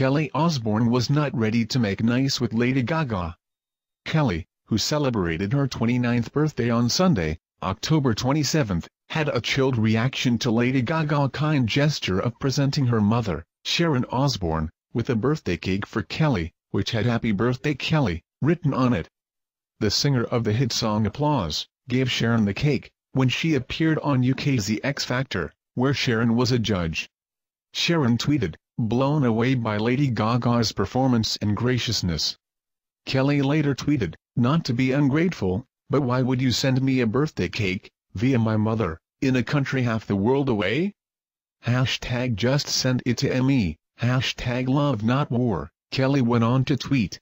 Kelly Osbourne was not ready to make nice with Lady Gaga. Kelly, who celebrated her 29th birthday on Sunday, October 27, had a chilled reaction to Lady Gaga's kind gesture of presenting her mother, Sharon Osbourne, with a birthday cake for Kelly, which had "Happy Birthday Kelly" written on it. The singer of the hit song Applause gave Sharon the cake when she appeared on UK's The X Factor, where Sharon was a judge. Sharon tweeted, "Blown away by Lady Gaga's performance and graciousness." Kelly later tweeted, "Not to be ungrateful, but why would you send me a birthday cake, via my mother, in a country half the world away? #JustSendItToMe, #LoveNotWar, Kelly went on to tweet.